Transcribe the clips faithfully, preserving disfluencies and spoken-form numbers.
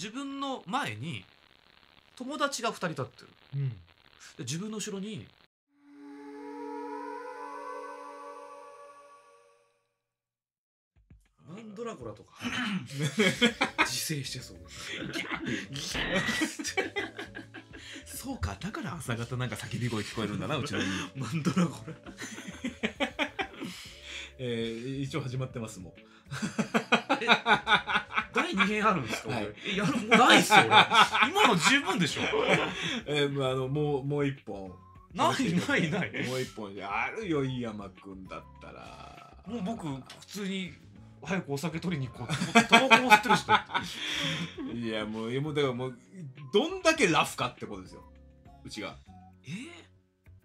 自分の前に友達がふたり立ってる、うん、で自分の後ろにアンドラゴラとか自生してそうそうか、だから朝方なんか叫び声聞こえるんだなうちのにマンドラゴラえー、一応始まってますもんだいにへんあるんですか、はい、いや、もうないっすよ今の十分でしょえー、あのもうもう一本ないないない、もう一本あるよ飯山君だったらもう僕普通に早くお酒取りに行こうってタバコも吸ってるしいやもう、もうだからもうどんだけラフかってことですようちが。え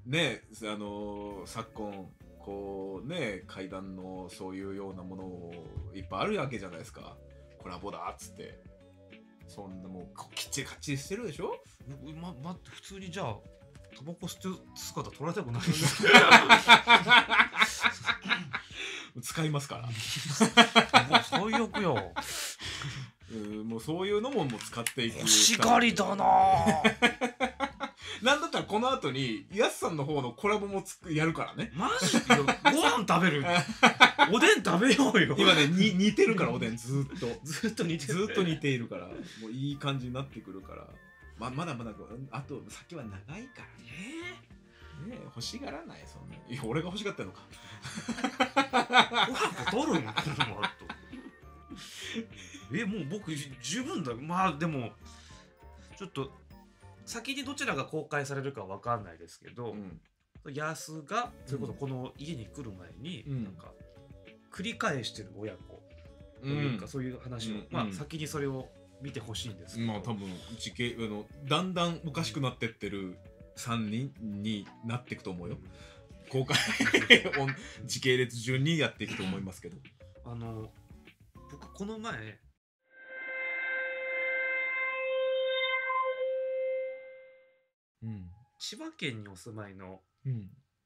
ー、ねえあのー、昨今こうね階段のそういうようなものをいっぱいあるわけじゃないですか。コラボだっつってそんなもうきっちりかっちりしてるでしょ。ま、ま、普通にじゃあタバコ吸ってる姿取られたくないんですけど使いますからもう最悪よう、もうそういうのももう使っていく。欲しがりだななんだったらこの後にやすさんの方のコラボもつやるからね。マジでご飯食べるおでん食べようよ今ねに似てるからおでんずっとずっと似てるずっと似ているからもういい感じになってくるから、ま、まだまだあと先は長いからねねえ、欲しがらないそんな。いや俺が欲しがったのかご飯取るんだえ、もう僕十分だ。まあでもちょっと先にどちらが公開されるかわかんないですけど、うん、ヤスがそれこそこの家に来る前に、うん、なんか繰り返してる親子というか、うん、そういう話を、うん、まあ先にそれを見てほしいんですけど、まあ多分うちけあのだんだんおかしくなってってるさんにんになっていくと思うよ。公開時系列順にやっていくと思いますけどあの僕この前うん、千葉県にお住まいの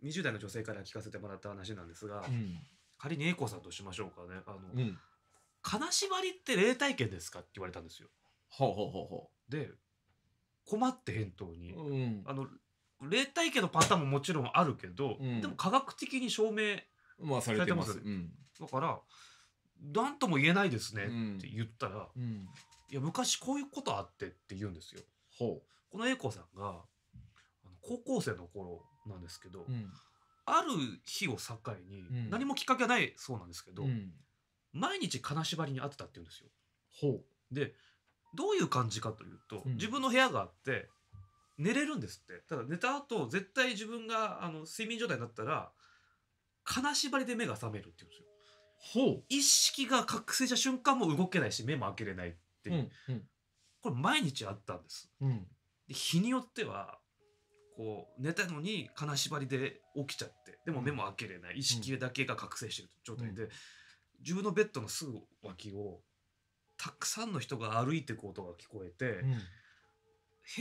にじゅう代の女性から聞かせてもらった話なんですが、うん、仮に A 子さんとしましょうかね。あの、うん、金縛りって霊体験ですかって言われたんですよ。ほうほうほうほう。で困って返答に、うん、あの霊体験のパターンももちろんあるけど、うん、でも科学的に証明されてます、まあ、うん、だから何とも言えないですねって言ったら、うんうん、いや昔こういうことあってって言うんですよ。ほう。この A 子さんが高校生の頃なんですけど、うん、ある日を境に、うん、何もきっかけはないそうなんですけど、うん、毎日金縛りに会ってたって言うんですよ。ほう。でどういう感じかというと、うん、自分の部屋があって寝れるんですって。ただ寝た後絶対自分があの睡眠状態になったら金縛りで目が覚めるって言うんですよ。ほう。意識が覚醒した瞬間も動けないし目も開けれないって、うんうん、これ毎日あったんです、うん。で日によってはこう寝たのに金縛りで起きちゃって、でも目も開けれない、意識だけが覚醒してる状態で、うん、自分のベッドのすぐ脇をたくさんの人が歩いてく音が聞こえて、うん、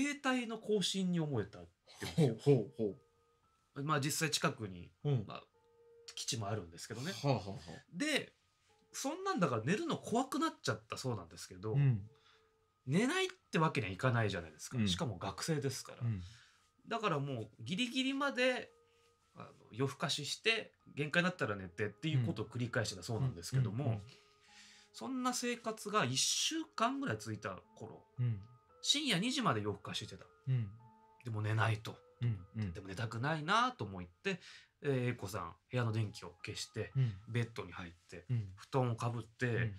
兵隊の行進に思えたって言うんですよ。ほうほうほう。まあ実際近くに、うん、まあ、基地もあるんですけどね。はあはあ。でそんなんだから寝るの怖くなっちゃったそうなんですけど、うん、寝ないってわけにはいかないじゃないですか、うん、しかも学生ですから、うん、だからもうギリギリまであの夜更かしして限界になったら寝てっていうことを繰り返してたそうなんですけども、うんうんうん、そんな生活がいっしゅうかんぐらい続いた頃、うん、深夜にじまで夜更かししてた、うん、でも寝ないと、うんうん、でも寝たくないなと思って A 子さん部屋の電気を消して、うん、ベッドに入って、うん、布団をかぶって、うん、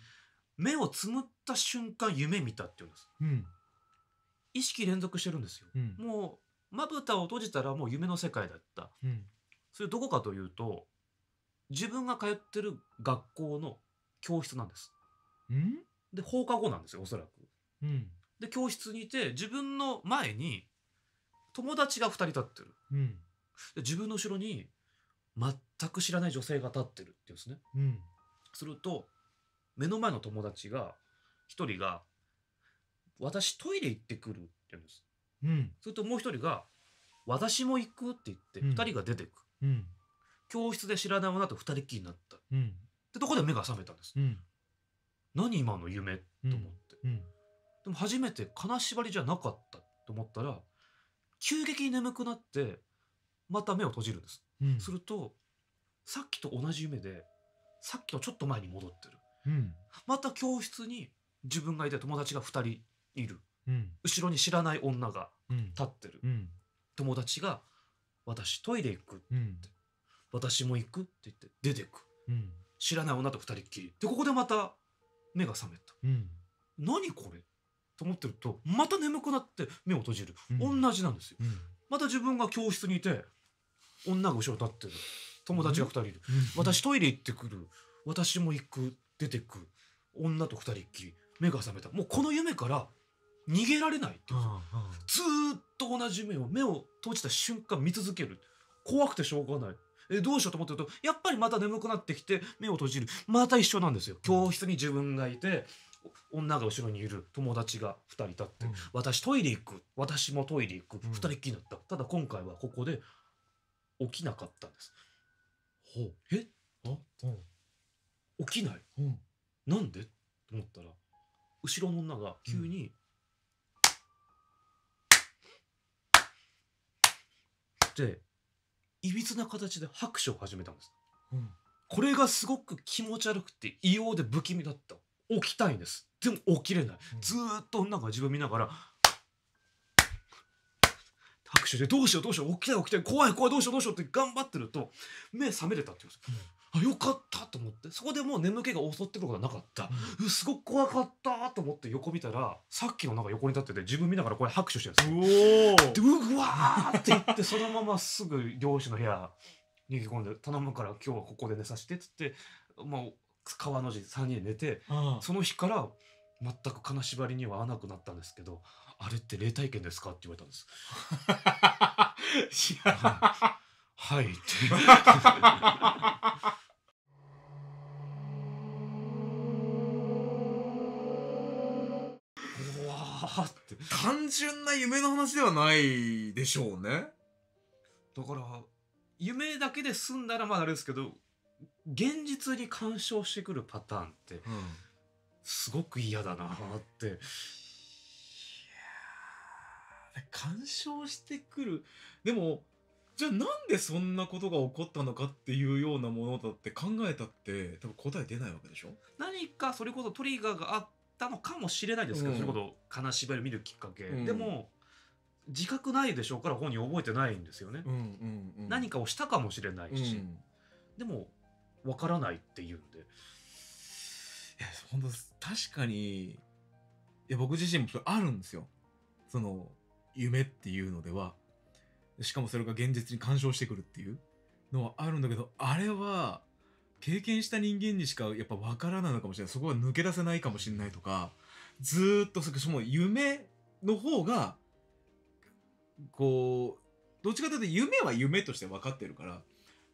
目をつむった瞬間夢見たって言うんです、うん、意識連続してるんですよ、うん、もうまぶたを閉じたらもう夢の世界だった、うん、それどこかというと自分が通ってる学校の教室なんです、うん、で放課後なんですよおそらく、うん、で教室にいて自分の前に友達がふたり立ってる、うん、で自分の後ろに全く知らない女性が立ってるって言うんですね、うん、すると目の前の友達が一人が「私トイレ行ってくる」って言うんです、うん、それともう一人が「私も行く」って言って二人が出てく、うん、教室で知らない女と二人っきりになった、うん、でどこで目が覚めたんです、うん、何今の夢と思って、うんうん、でも初めて金縛りじゃなかったと思ったら、急激に眠くなってまた目を閉じるんです、うん、するとさっきと同じ夢でさっきのちょっと前に戻ってる、うん、また教室に自分がいて友達がふたりいる、うん、後ろに知らない女が立ってる、うんうん、友達が私トイレ行くって、うん、私も行くって言って出てく、うん、知らない女とふたりっきりで、ここでまた目が覚めた、うん、何これと思ってるとまた眠くなって目を閉じる、うん、同じなんですよ、うん、また自分が教室にいて女が後ろに立ってる、友達がふたりいる、うんうん、私トイレ行ってくる、私も行く、出てく、女とふたりっきり、目が覚めた、もうこの夢から逃げられないっていう、うんうん、ずーっと同じ夢を目を閉じた瞬間見続ける、怖くてしょうがない、えどうしようと思ってるとやっぱりまた眠くなってきて目を閉じる、また一緒なんですよ。教室に自分がいて女が後ろにいる、友達がふたり立って、うん、私トイレ行く、私もトイレ行く、うん、ふたりっきりだった。ただ今回はここで起きなかったんです。ほうえあ、うん、起きない、うん、なんでと思ったら後ろの女が急に、うん、でいびつな形で拍手を始めたんです、うん、これがすごく気持ち悪くて異様で不気味だった。起きたいんです、でも起きれない、うん、ずーっと女が自分見ながら拍手でどうしようどうしよう、起きたい起きたい、怖い怖い、どうしようどうしようって頑張ってると目覚めれたって言うんですよ、うん、あよかったと思って、そこでもう眠気が襲ってくることはなかった、うん、すごく怖かったと思って横見たらさっきのなんか横に立ってて自分見ながらこう拍手してるんですよ。でうわーって言ってそのまますぐ漁師の部屋逃げ込んで頼むから今日はここで寝させてっつって、まあ、川の字さんにんで寝て、うん、その日から全く金縛りには合わなくなったんですけど、あれって霊体験ですかって言われたんですいや、はい、はいってうわーって単純な夢の話ではないでしょうね。だから夢だけで済んだらまだあれですけど、現実に干渉してくるパターンって、うん、すごく嫌だなって、うん、いや干渉してくる。でもじゃあなんでそんなことが起こったのかっていうようなものだって考えたって多分答え出ないわけでしょ。何かそれこそトリガーがあったのかもしれないですけど、うん、それこそ金縛り見るきっかけ、うん、でも自覚ないでしょうから本人覚えてないんですよね、何かをしたかもしれないし、うん、でもわからないっていうんで、いや本当確かに、いや僕自身もそれあるんですよ、その夢っていうのでは。しかもそれが現実に干渉してくるっていうのはあるんだけど、あれは経験した人間にしかやっぱ分からないのかもしれない。そこは抜け出せないかもしれないとか、ずーっとその夢の方がこうどっちかというと夢は夢として分かってるから、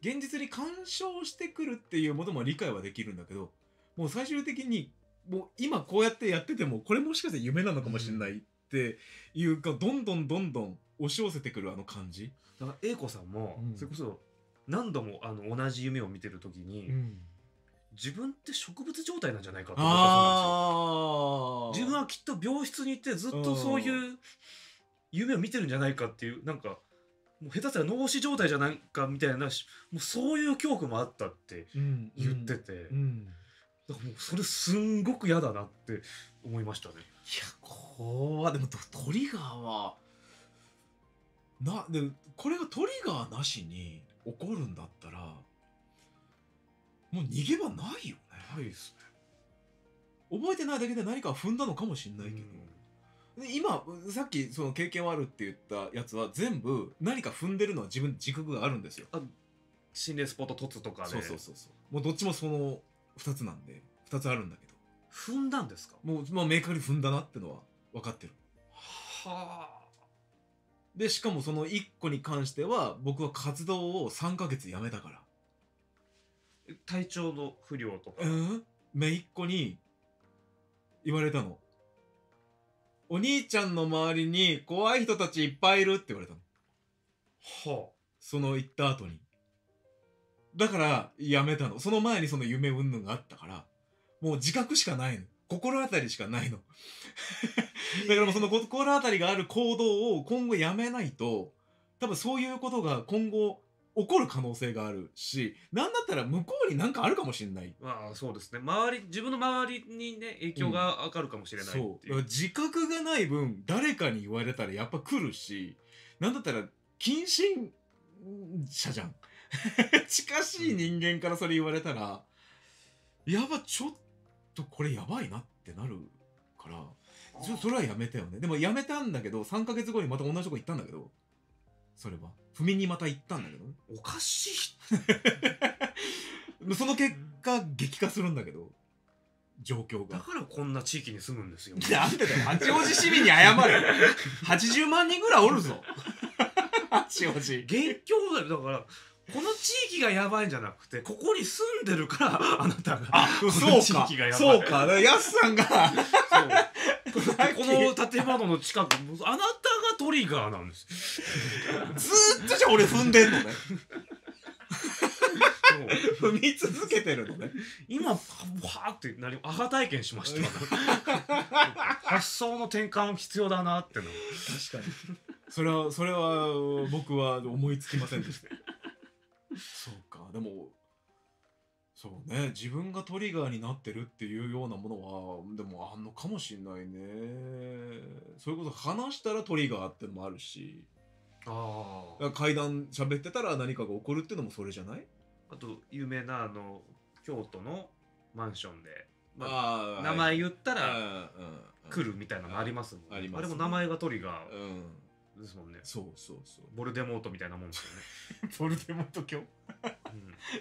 現実に干渉してくるっていうことも理解はできるんだけど、もう最終的にもう今こうやってやっててもこれもしかしたら夢なのかもしれないっていうか、どんどんどんどん押し寄せてくるあの感じ。だから英子さんもそれこそ何度もあの同じ夢を見てる時に、うん、自分って植物状態なんじゃないかと思ったそうなんですよ。自分はきっと病室にいてずっとそういう夢を見てるんじゃないかっていう、なんかもう下手したら脳死状態じゃないかみたいな、もうそういう恐怖もあったって言ってて。うんうんうん、だからもうそれすんごく嫌だなって思いましたね。いやこれはでもトリガーはな、でこれがトリガーなしに起こるんだったらもう逃げ場ないよね。ないですね。覚えてないだけで何か踏んだのかもしれないけど、うん、で今さっきその経験はあるって言ったやつは全部何か踏んでるのは自分自覚があるんですよ。あ心霊スポット凸とかね。そうそうそうそう。もうどっちもそのふたつなんで、ふたつあるんだけど。踏んだんですか？もう、まあ、明確に踏んだなってのは分かってる。はあ。でしかもそのいっこに関しては僕は活動をさんかげつやめたから、体調の不良とか、うん、姪っ子に言われたの。お兄ちゃんの周りに怖い人たちいっぱいいるって言われたの。はあ。その言った後にだからやめたの。その前にその夢云々があったからもう自覚しかないの。心当たりしかないの。だからもうその心当たりがある行動を今後やめないと、多分そういうことが今後起こる可能性があるし、なんだったら向こうに何かあるかもしれない。まあそうですね。周り、自分の周りにね、影響が分かるかもしれないっていう。うん、そう。自覚がない分、誰かに言われたらやっぱ来るし、なんだったら近親者じゃん。近しい人間からそれ言われたら、うん、やば、ちょっとこれやばいなってなるから、そ, それはやめたよね。でもやめたんだけど、さんかげつごにまた同じとこ行ったんだけど、それは踏みにまた行ったんだけど、おかしい。その結果激化するんだけど、状況が。だからこんな地域に住むんですよ。なんでだよ、八王子市民に謝る。はちじゅうまんにんぐらいおるぞ。八王子。現況だよ。だからこの地域がやばいんじゃなくて、ここに住んでるからあなたが。あ、そうか。そうか。やすさんが。この建物の近く、あなたがトリガーなんです。ずっとじゃあ俺踏んでんのね。踏み続けてるのね。今わーってなり、アハ体験しました。発想の転換必要だなっての。確かに。それはそれは僕は思いつきませんでした。そうか。でもそうね、自分がトリガーになってるっていうようなものはでもあんのかもしんないね。それこそ話したらトリガーってのもあるし、ああ、階段喋ってたら何かが起こるっていうのもそれじゃない。あと有名なあの京都のマンションで、まあ、あ名前言ったら来るみたいなのありますもんね。 あ, あ, あ, あ, あ, あ, あ, ありますね。あれも名前がトリガー、うんですもんね。そうそうそう。ボルデモートみたいなもんですよね。ボルデモート教。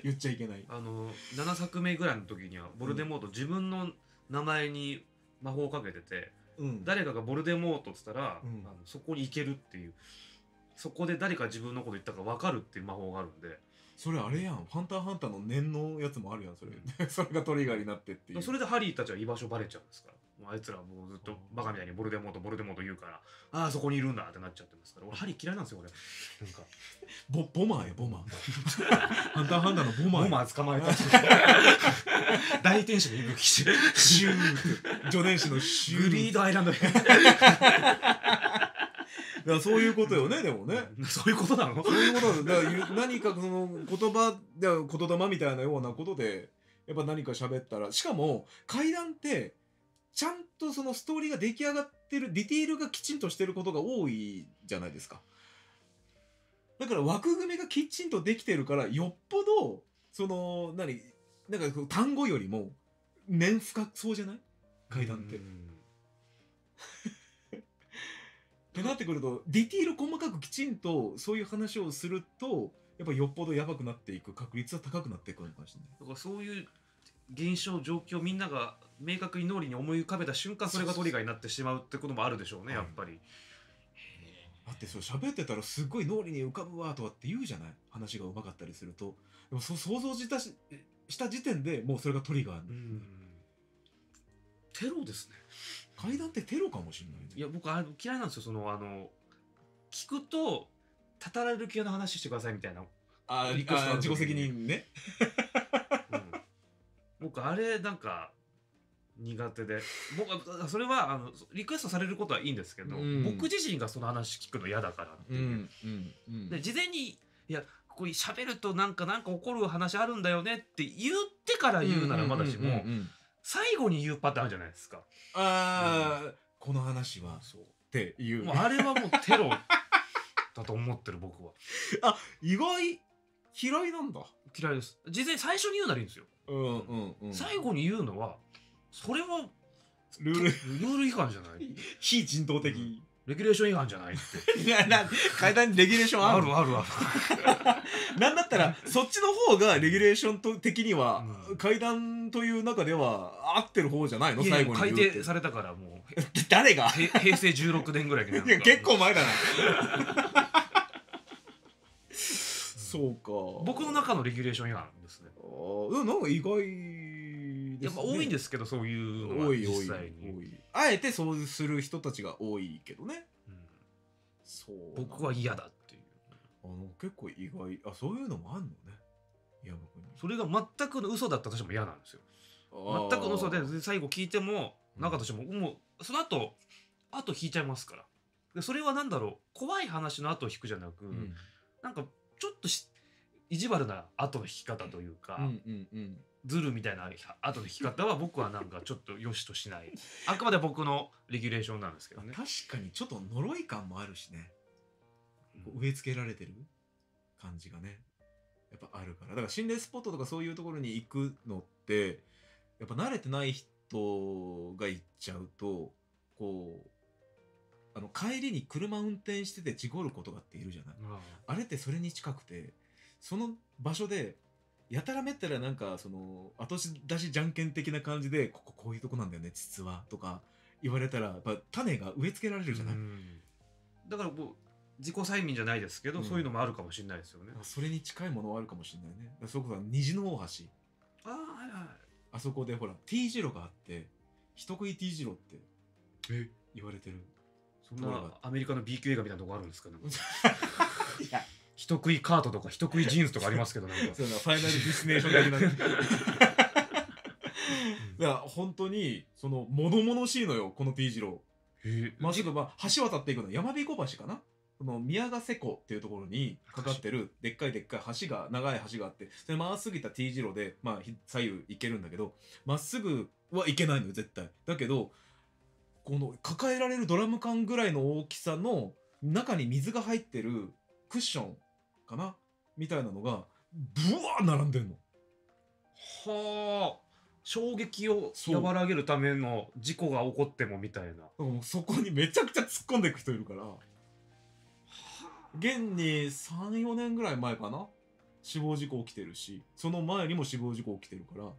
言っちゃいけない。あのななさくめぐらいの時にはボルデモート、うん、自分の名前に魔法をかけてて、うん、誰かがボルデモートっつったら、うん、あのそこに行けるっていう、そこで誰か自分のこと言ったか分かるっていう魔法があるんで。それあれやん、ハンターハンターの念のやつもあるやん、それ。それがトリガーになってっていう。それでハリーたちは居場所バレちゃうんですから。もうあいつらもうずっとバカみたいにボルデモートボルデモート言うから、ああそこにいるんだってなっちゃってますから。俺ハリー嫌いなんですよ、俺。なんかボボマーやボマー。ハンターハンターのボマー。ボマー捕まえた。大天使の息吹シュー。シュー。助伝士のシュー。グリードアイランド。だからそういうことよね、でもね。そういうことなの？そういうことだ。だから何かその言葉、言霊みたいなようなことで、やっぱ何か喋ったら、しかも怪談って、ちゃんとそのストーリーが出来上がってる、ディテールがきちんとしてることが多いじゃないですか。だから枠組みがきちんとできてるから、よっぽど、その、何、なんか単語よりも、念深そうじゃない？怪談って。ってなってくると、ディティール細かくきちんとそういう話をすると、やっぱよっぽどやばくなっていく確率は高くなっていくのかもしれない。だからそういう現象状況、みんなが明確に脳裏に思い浮かべた瞬間、それがトリガーになってしまうってこともあるでしょうね、やっぱり。だってそれ喋ってたらすごい脳裏に浮かぶわとかって言うじゃない、話がうまかったりすると。でもそう想像したし、した時点でもうそれがトリガーになる。うん、テロですね。階段ってテロかもしれないね。いや僕あれ嫌いなんですよ、そのあの聞くとたたられる系の話してくださいみたいな。ああ、自己責任ね。うん、僕あれなんか苦手で、僕それはあのリクエストされることはいいんですけど、うん、僕自身がその話聞くの嫌だからっていう。で事前に、いやここに喋るとなんかなんか起こる話あるんだよねって言ってから言うならまだしも。最後に言うパターンじゃないですか。ああ、うん、この話はそうっていう。もうあれはもうテロだと思ってる僕は。あ、意外嫌いなんだ。嫌いです。事前最初に言うならいいんですよ。うんうんうん。最後に言うのはそれはルールルール違反じゃない。非人道的、うん。レギュレーション違反じゃないって。いやな、階段にレギュレーションあるあるある。なんだったらそっちの方がレギュレーションと的には、うん、階段という中では合ってる方じゃないの？最後に改定されたからもう。誰が？へいせいじゅうろくねんぐらいになる。結構前だな。そうか。僕の中のレギュレーション違反ですね。ああ、なんか意外ですね。多いんですけどそういうのは実際に。多い多い。あえてそうする人たちが多いけどね。うん、そう。僕は嫌だっていう。あの結構意外、あそういうのもあんのね。いや僕に。それが全くの嘘だったとしても嫌なんですよ。全く嘘で、最後聞いても中としても、もうその後後引いちゃいますから。でそれは何だろう、怖い話の後を引くじゃなく、うん、なんかちょっと意地悪な後の引き方というか、ズルみたいな後の引き方は僕はなんかちょっと良しとしないあくまで僕のレギュレーションなんですけどね。確かにちょっと呪い感もあるしね、うん、植え付けられてる感じがねやっぱあるから、だから心霊スポットとかそういうところに行くのってやっぱ慣れてない人が行っちゃうと、こうあの帰りに車運転してて事故ることがっているじゃない、うん、あれってそれに近くて、その場所でやたらめったらなんかその後出しじゃんけん的な感じで、こここういうとこなんだよね実はとか言われたらやっぱ種が植え付けられるじゃない、うん、だからこう自己催眠じゃないですけど、うん、そういうのもあるかもしれないですよね。それに近いものはあるかもしれないね。そこが虹の大橋、 あ, はい、はい、あそこでほら T 字路があって、人食い T 字路って言われてる。そんなアメリカの ビー級映画みたいなとこあるんですかね。いや人食いカートとか人食いジーンズとかありますけど、なんかそうなファイナルディスネーション的なだから本当にその物々しいのよこの T 字路。まっすぐ橋渡っていくの、山彦橋かな、この宮ヶ瀬湖っていうところにかかってるでっかいでっかい橋が、長い橋があって、それまっすぐ行った T 字路で、まあ、左右行けるんだけど、まっすぐは行けないのよ絶対。だけどこの抱えられるドラム缶ぐらいの大きさの中に水が入ってるクッションかなみたいなのがブワー並んでるの。はあ、衝撃を和らげるための事故が起こってもみたいな。そこにめちゃくちゃ突っ込んでいく人いるから。現にさん、よねんぐらい前かな、死亡事故起きてるし、その前にも死亡事故起きてるから。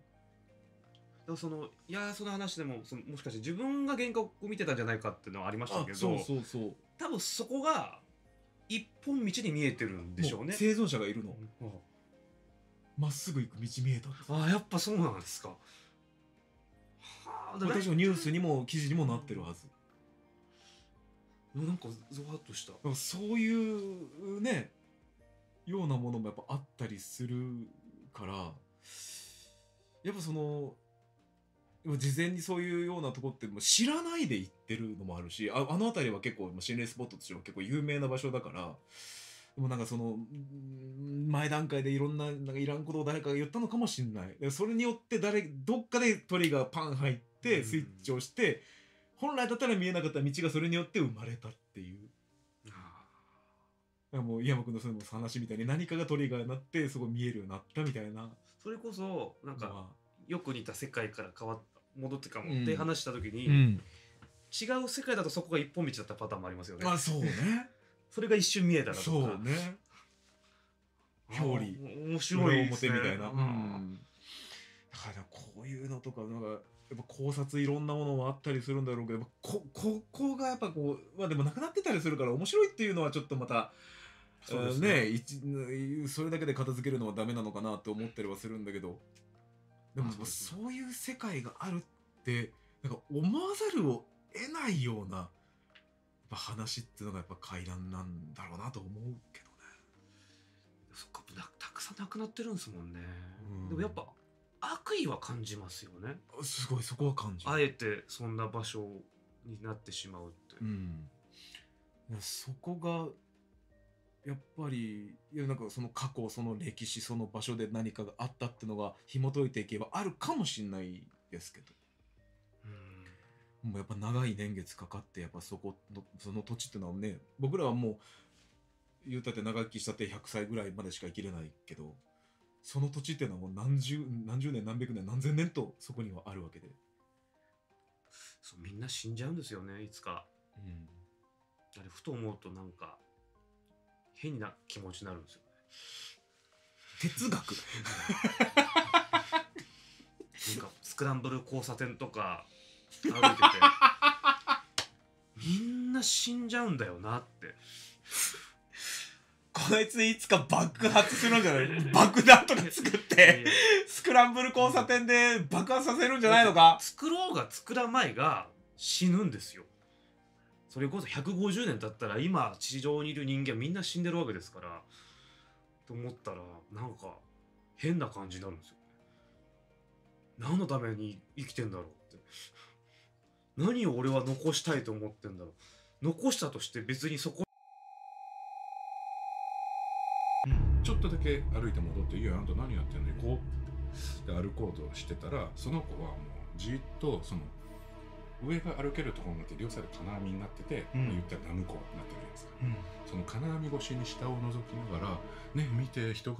でもそのいやその話でもそのもしかして自分が幻覚を見てたんじゃないかっていうのはありましたけど、そうそうそう、多分そこが一本道に見えてるんでしょうね。生存者がいるの、まっすぐ行く道見えた。ああ、やっぱそうなんですか。はあ、私のニュースにも記事にもなってるはず。なんかゾワッとした。そういうねようなものもやっぱあったりするから、やっぱその事前にそういうようなとこってもう知らないで行ってるのもあるし、 あ, あの辺りは結構心霊スポットとしては結構有名な場所だから、でもなんかその前段階でいろん な, なんかいらんことを誰かが言ったのかもしれない。それによって誰どっかでトリガーパン入ってスイッチをして、うん、本来だったら見えなかった道がそれによって生まれたっていう。もう井山君のその話みたいに何かがトリガーになってすごい見えるようになったみたいな。それこそなんか、まあ、よく似た世界から変わった戻ってかもって話した時に、うん、違う世界だとそこが一本道だったパターンもありますよね。あ、そうね。それが一瞬見えたらとか。そうね。表裏面白いですね。表みたいな。うん、だからこういうのとかなんかやっぱ考察いろんなものもあったりするんだろうけど、やっぱこここがやっぱこうまあでもなくなってたりするから面白いっていうのはちょっとまた。そうですね、ね、それだけで片付けるのはダメなのかなと思ったりはするんだけど、でもそういう世界があるってなんか思わざるを得ないようなやっぱ話っていうのがやっぱ怪談なんだろうなと思うけどね。そっか、たくさんなくなってるんですもんね。うん、でもやっぱ悪意は感じますよね。すごいそこは感じる。あえてそんな場所になってしまうって。うん、そこがやっぱりいやなんかその過去その歴史その場所で何かがあったってのが紐解いていけばあるかもしれないですけど、うん、もうやっぱ長い年月かかってやっぱそこのその土地ってのはね、僕らはもう言うたって長生きしたってひゃくさいぐらいまでしか生きれないけど、その土地っていうのはもう何十何十年何百年何千年とそこにはあるわけで、そうみんな死んじゃうんですよねいつか。うん、あれふと思うとなんか変な気持ちになるんですよね。哲学なんかスクランブル交差点とか歩いててみんな死んじゃうんだよなってこいついつか爆発するんじゃない？爆弾とか作ってスクランブル交差点で爆発させるんじゃないのか？作ろうが作らないが死ぬんですよ。それこそひゃくごじゅうねん経ったら今地上にいる人間みんな死んでるわけですからと思ったらなんか変な感じになるんですよ。何のために生きてんだろうって。何を俺は残したいと思ってんだろう。残したとして別にそこ、うん、ちょっとだけ歩いて戻って「いやあんた何やってんの行こう」で歩こうとしてたら、その子はもうじっとその上が歩けるところになって両サイド金網になってて、うん、言ったらダム湖になってるじゃないですか、うん、その金網越しに下を覗きながら「ねえ見て人が」